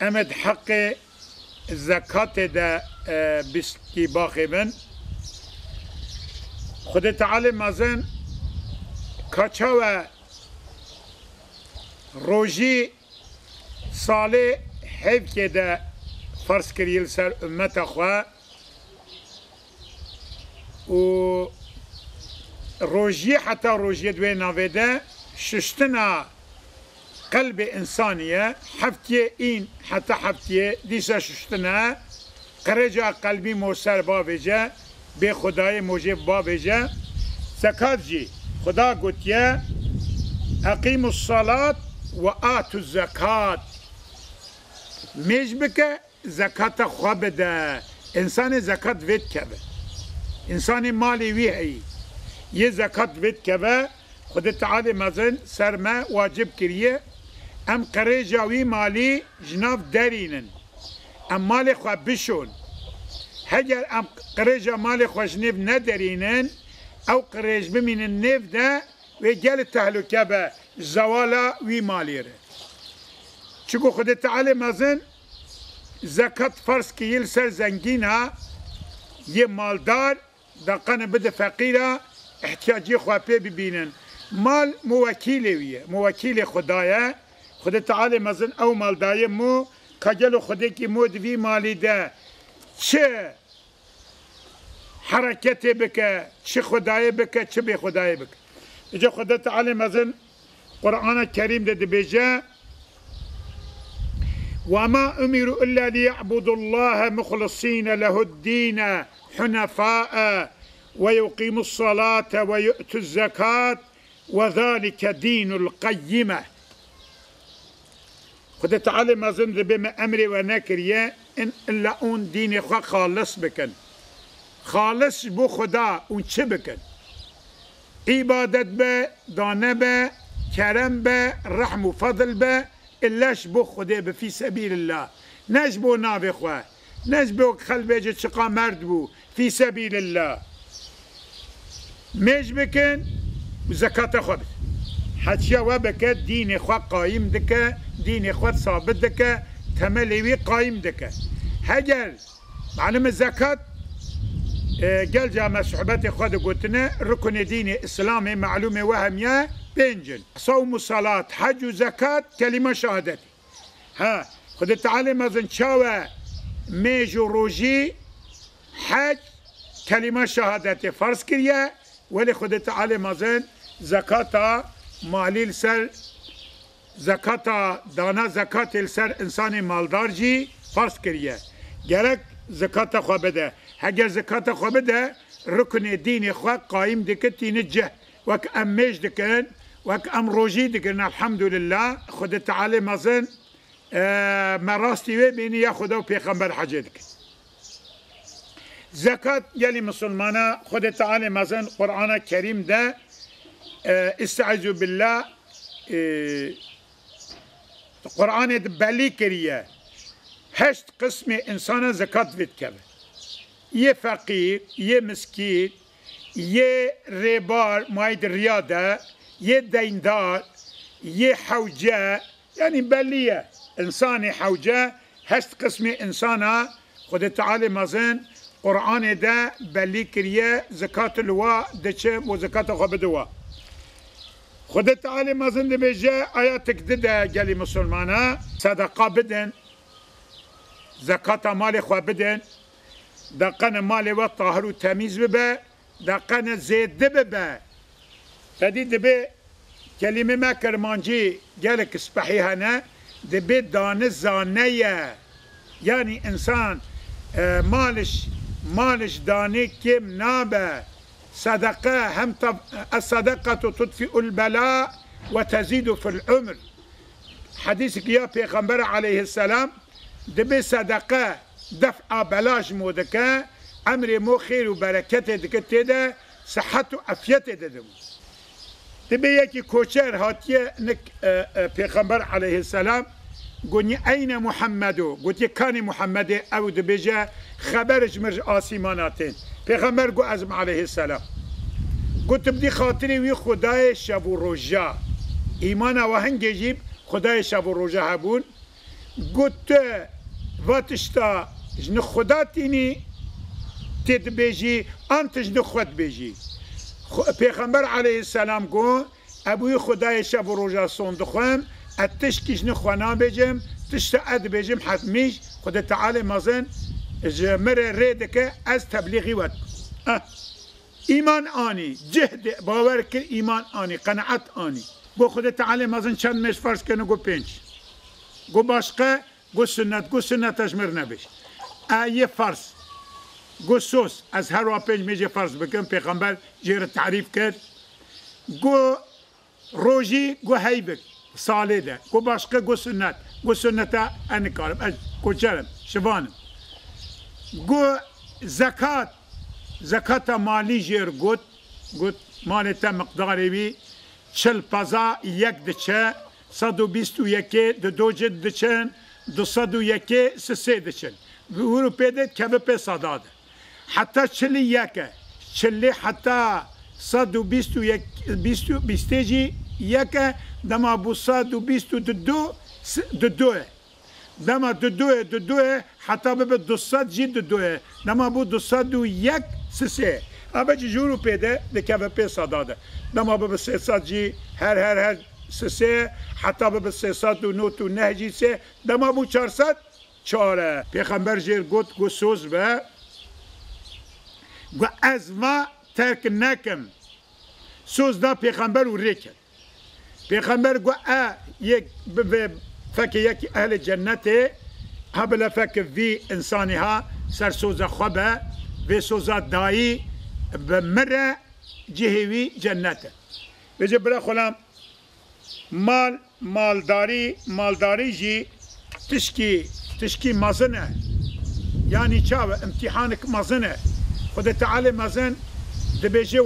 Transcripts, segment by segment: Emed hakkı zekatı da biski bakıbın. Kudu Teala mazın kaça ve roji salih hevke de farz kiriyilsel ümmete khuva و روجي حتى روجي دوينا فيدا ششتنا قلب إنسانية حفتي إين حتى حفتي ديسا ششتنا قرجة قلبي موسر بابجة بخداي موجب بابجة زكاتجي خدا قوتيا أقيموا الصلاة وآتوا الزكاة ميجبك زكاة خبدا إنسان زكاة فيد كبه انسانی مالی ویعی یه زکات بید که به خود تعالی مزن سرمه واجب کریه ام قره جاوی مالی جناف درینن ام مال خواه بشون هگر ام قره جا مال خواه جنیف ندرینن او قره جا بمینن نیف ده و گل تحلوکه به زوالا وی مالی ره چکو خود تعالی مزن زکات فرس که یل سر زنگین ها یه مالدار دقانه بده فقیره احتیاجی خواه پی ببینن مال موکیله ویه موکیل خدایه خود تعالی مزن او مالدایه مو کجل خوده که مو دوی مالی ده چه حرکته بکه چه خدایه بکه چه بی خدایه بکه اجا خود تعالی مزن قرآن کریم ده بیجه وما أمروا إلا ليعبدوا الله مخلصين له الدين حنفاء ويقيموا الصلاة ويؤتوا الزكاة وذلك دين القيمة. خد تعالى ما زند بما أمري ونكريا إن إلا أون ديني خالص بكن خالص بو خدا ونشبكن عبادت به دانه به كرم به رحم وفضل به اللاش بو خدای به فی سبیل الله نج بو ناوی خواه نج بو خلبه جه چقا مرد بو فی سبیل الله میج بکن زکات خواه بد حچیا و بکه دین خواه قایم دکه دین خواه ثابت دکه تملیوی قایم دکه هگر معلوم زکات گل جا مسحبت خواه گوتنه رکن دین اسلام معلوم وهمیه بنجن صوم وصلاة حج وزكاة كلمة شهادتي ها خد تعالى مازن شاوى ميجو روجي حج كلمة شهادتي فرس كريا ولي خد تعالى مازن زكاة مالي لسر زكاة دانا زكاة لسر انساني مالدارجي فرس كريا جالك زكاة خبده هجر زكاة خبده ركن ديني خو قائم دكتي نجه وك اميج دكن وك امروجي دكن الحمد لله خد تعالى مازن مراستي وبيني ياخذوا بيغمبر حاجتك زكاة يلي مسلمانا خد تعالى مازن قرآن الكريم ده استعذوا بالله قرآن بالي كريه هشت قسم انسان زكاة بتكب يه فقير يه مسكين یه ریبار ماید ریاده یه دیندار یه حوجه یعنی بلیه انسان حوجه هست قسم انسانه خود تعالی مزن قرآن ده بلی کریه زکات الوا دچه و زکات خواب دوا خود تعالی مزن ده بیجه آیاتک ده گلی مسلمانه صدقه بدن زکات مال خواب بدن دقن مال و طاهر و تمیز ببه دقنا زيد دببه فدي دبي كلمه ما كرمانجي قالك اسبحي هنا دبي دانه زانيه يعني انسان مالش دانه كم نابه صدقه هم الصدقه تطفئ البلاء وتزيد في العمر حديثك يا پیغمبر عليه السلام دبي صدقه دفع بلاش مودكه عمري مو خير وبركته دكتي ده صحته وعافيته ده تبي يكي كوشر هاتيه نك پیغمبر عليه السلام قلني أين محمدو قلت كان محمد أو دبيجا خبرج مرج آسماناتين پیغمبر قو أزم عليه السلام قلت بدي خاطري وي خداي شب و رجا إيمانا وهنجيب خداي شب و رجا هبون گوته واتشتا جن خدا تینی تد بیجی انت جن خود بیجی پیغمبر علیه السلام گو ابوی خدای شب و روژا سوند خوام اتش کی جن خوانا بیجم تشتا اد بیجم حتمیش خدا تعالی مازن جمره ریده که از تبلیغی ود ایمان آنی جهد باور که ایمان آنی قناعت آنی گو خدا تعالی مازن چند میش فرض کنه گو پنج گو باشقه گو سنت اجمر نبیش ایه فرض گو سوس از هر و پنج میجه فرض بکن پیغمبر جهر تعریف کرد گو روژی گو هیبک ساله ده گو باشقه گو سنت انکارم از کچرم شوانم گو زکات مالی جر گوت مال تا مقداری بی چل پزا یک دچه 121 دو جد دچن 201 سه دچن اروپا ده کبه پی صدا ده حتی 41 چلی حتی 121 دما بو 122 دوه دما دو حتی به 200 جی دوه دما بو 201 سه ابا جورو پیده ده کبه پی صدا ده دما به 300 جی هر سه حتی به 309 و نهجی سه دما بو 404 پیغمبر جیر گوت گو سوز به گو از ما ترک نکم سوز دا پیغمبر و ریکن پیغمبر گو یک فکر یکی اهل جنته هبل فکر وی انسانی ها سر سوز خوبه وی سوز دایی به مره جهوی جنته بجه برا خلام مالداری جی تشکی مزنه یعنی چاوه امتحانک مزنه خود تعالی مزن دبیجه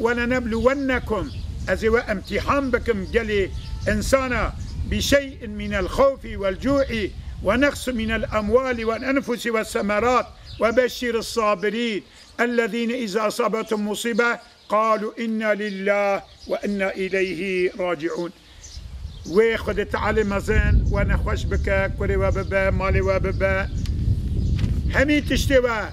ولنبلونکم از و امتحان بکم گلی انسانا بشیء من الخوف والجوع ونقص من الاموال والانفس والثمرات وبشر الصابرين الذين اذا اصابتهم مصیبه قالوا انا لله وانا الیه راجعون وی خود تعالی مزن و نخوش بکه کلی و ببه مالی و ببه همی تشتی و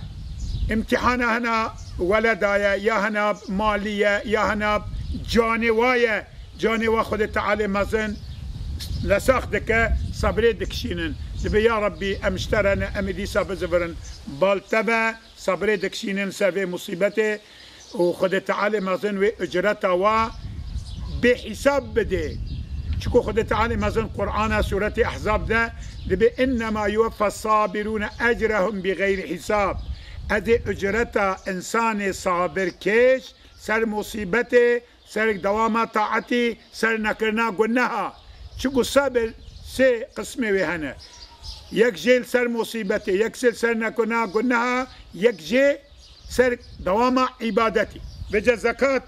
امتحانه هنا ولدایه یا هنا مالیه یا هنا جانوایه جانوا خود تعالی مزن لساخ دکه صبری دکشینن دبی یا ربی امشترن امیدی صبر زبرن بالتبه صبری دکشینن سوی مصیبته و خود تعالی مزن و اجرتا و به حساب بده شكو خد تعالى مازن قرآن سورة أحزاب ده بإنما يوفى الصابرون أجرهم بغير حساب أدي أجرته إنسان صابر كيش سر مصيبته سر دوامة طاعتي سر نكرنا قلناها شكو صابر سي قسمي وهنا يكجيل سر مصيبته يكسل سر نكرنا قلناها يكجيل سر دوامة عبادتي بجا زكاة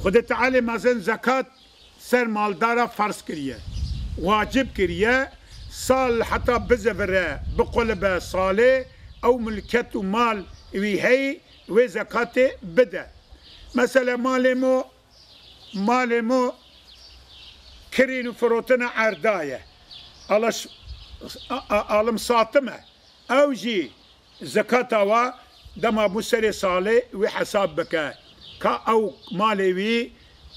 خود تعالی مازن زکات سر مالدارا فرض کریه واجب کریه سال حتی بزفره بقلبه ساله او ملکت و مال وی هی وی زکات بده مثلا مال مو کرین و فروتن عردایه آلم ساتمه او جی زکات آوا دما بو سر ساله وی حساب بکه که او مالیوی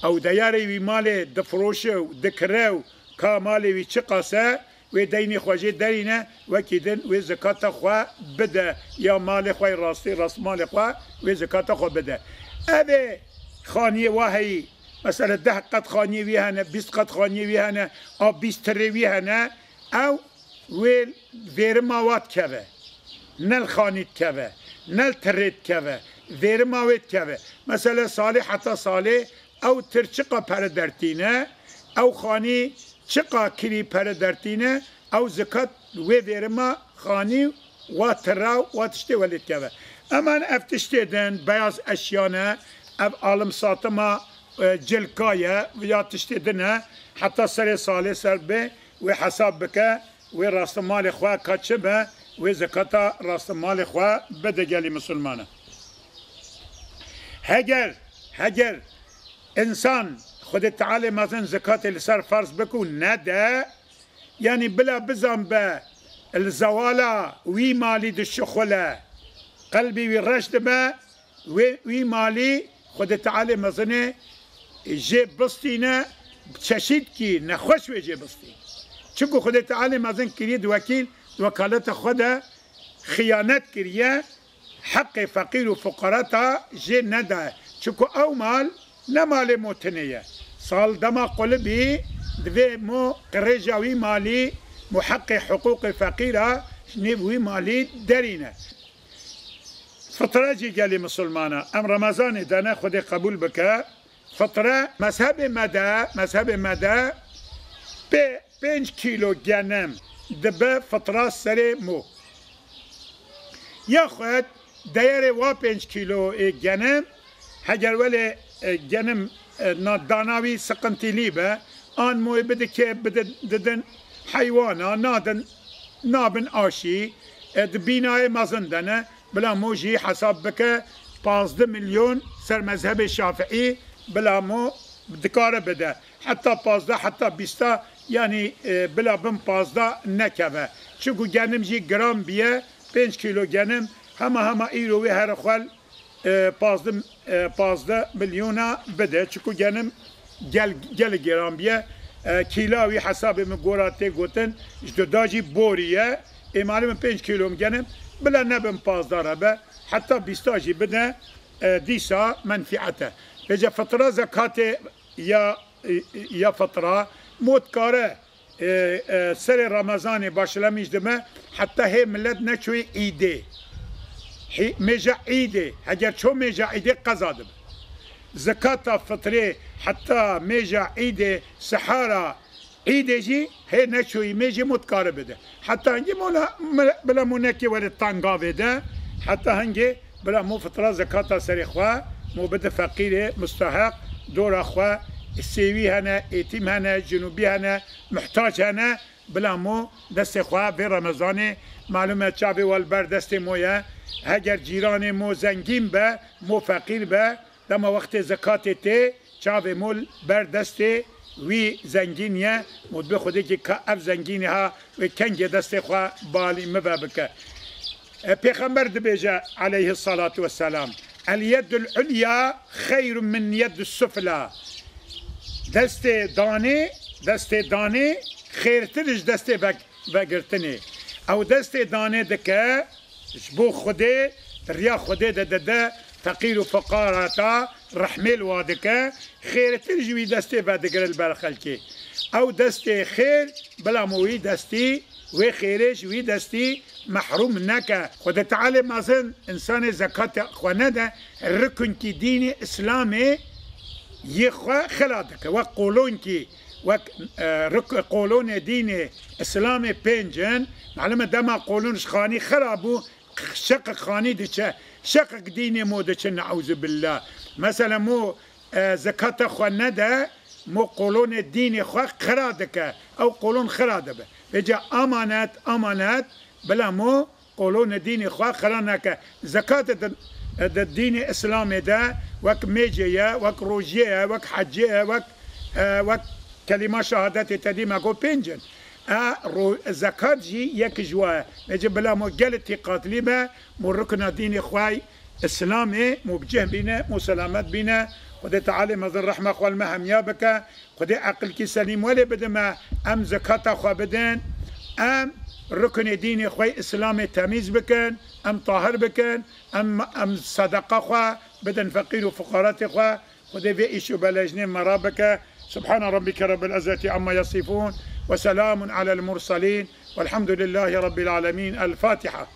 او دیاریوی مالی دفروشه و دکره و که مالیوی چه قاسه و دینی خواجه درینه وکیدن و زکات خواه بده یا مال خواه راستی راست مال خواه و زکات خواه بده اوه خانیه واهی مثلا 10 قط خانیه وی هنه 20 قط خانیه وی هنه او 20 تره وی هنه او ویل ویرماوات کوه نل خانیت کوه نل ترید کوه ویر ماوید که مثلا سالی حتی سالی او تر چقا پر درتینه او خانی چقا کلی پر درتینه او زکات ویر ما خانی و ترا و تشتی ولید که اما افتشتی دن بیاز اشیانه او عالم ساتما جلکایه یا تشتی دنه حتی سر سالی سر به و حساب بکه و راست مال خواه کچه به و زکاتا راست مال خواه بده گلی مسلمانه هجر انسان خود تعالی مازن زکات لسر فرض بکو نده يعني بلا بزنبه الزوالا وي مالي دشخله قلبي ورشت ما وي مالي خد تعالى مزنه جيب بستينا تششيدكي نخوش وجه بستي چونكو خد تعالى مزن كريد وكيل وكالته خد خيانات كريه حق فقير وفقراتا جي ندا چونكو او مال نمال موتنيه صال دما قلبي دوي مو قريجاوي مالي محقق حقوق فقيرة شنيبوي مالي دارينا فترة جي قالي مسلمانا أم رمضان دانا خدي قبول بك فترة مذهب مدى بينج كيلو جانم دبا فترة سري مو ياخد دايري وا 5 كيلو جانم حجر ولي جانم ناداناوي سقنتي ليبه آن مو بدك بدن حيوانا نادن نابن آشي دبيناي مازندنا بلا موجي حساب بك 15 مليون سر مذهب الشافعي بلا مو ذكاره بدا حتى 15 حتى 20 يعني بلا بن 15 نكبه شكو جانم جي جرام بيه 5 كيلو جانم هما ايروي هر خل 15 مليون بدا شكو جانم جل جرام بيه كيلاوي حساب من قراتي قوتن جدداجي بوريه امالي من 5 كيلو مجنم بلا نبن 15 حتى بيستاجي بدنا ديسا منفعته فجا فتره زكاته يا فتره موت كاره سري رمضاني باشلميش دمه حتى هي ملتنا شوي ايدي ميجا ايدي هجر شو ميجا ايدي قزادم زكاة فطري حتى ميجا عيدي سحارة عيدي جي هي نشوي ميجي متكار بده حتى هنجي بلا منكي ولا طنقا بده حتى هنجي بلا مو فطرة زكاة سري خوا مو بده فقيري مستحق دور خوا السيوي هنا ايتيم هنا جنوبي هنا محتاج هنا بلا مو دست خوا في رمضان معلومات شعبي والبر دست مويا هجر جيراني مو زنجين به مو فقير به لما وقت زكاتي تي شعبي مول بردستي وي زنجينيا مدبي خديكي كاف زنجينها وكنجي دستي خوا بالي مبابك بيغمبر دبيجا عليه الصلاة والسلام اليد العليا خير من يد السفلى دستي داني خير ترج دستي باقرتني او دستي داني دكا جبو خدي دريا خدي ددا فقير وفقارة رحمة الوادكة خير ترجوي دستي بادقر البرخلكي أو دستي خير بلا موي دستي وخيري جوي دستي محروم نكا خد تعالى مازن إنسان زكاة خواندا الركن كي ديني إسلامي يخوا خلادك وقولون كي قولون ديني إسلامي بينجن معلومة دما قولون شخاني خرابو شقق خاني ديشا شقق ديني مو ديشا نعوذ بالله مثلا مو زكاة خوانا مو قولون ديني خوا خرادك او قولون خرادبه بيجا امانات بلا مو قولون ديني خوا خرانك زكاة الديني اسلامي دا وك ميجيا وك روجيا وك حجيا وك كلمة شهادات تديما كو بينجن زكاة جي يك جوا نجيب بلا مو قالت قاتليبه مو ركن ديني خواي اسلامي مو بجه بينا مو سلامات بينا خدي تعالى مظن رحمه خو المهم يابك خدي عقلك سليم ولا بد ما ام زكاة خو بدن ام ركن ديني خواي اسلامي تميز بكن ام طاهر بكن ام صدقه خو بدن فقير وفقراء خو خدي في ايشو بلاجني مرابك سبحان ربك رب العزة عما يصفون وسلام على المرسلين والحمد لله رب العالمين الفاتحة.